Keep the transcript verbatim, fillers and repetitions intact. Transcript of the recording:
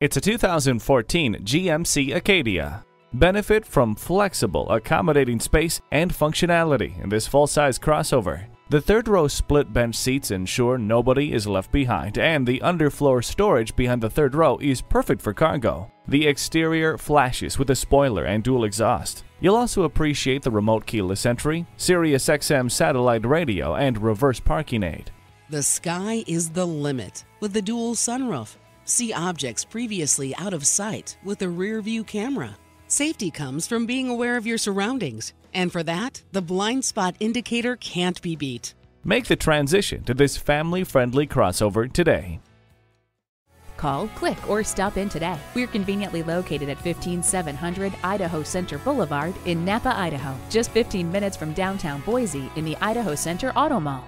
It's a two thousand fourteen G M C Acadia. Benefit from flexible, accommodating space and functionality in this full-size crossover. The third-row split bench seats ensure nobody is left behind, and the underfloor storage behind the third row is perfect for cargo. The exterior flashes with a spoiler and dual exhaust. You'll also appreciate the remote keyless entry, Sirius X M satellite radio, and reverse parking aid. The sky is the limit with the dual sunroof. See objects previously out of sight with a rear-view camera. Safety comes from being aware of your surroundings, and for that, the blind spot indicator can't be beat. Make the transition to this family-friendly crossover today. Call, click, or stop in today. We're conveniently located at fifteen seven hundred Idaho Center Boulevard in Napa, Idaho, just fifteen minutes from downtown Boise in the Idaho Center Auto Mall.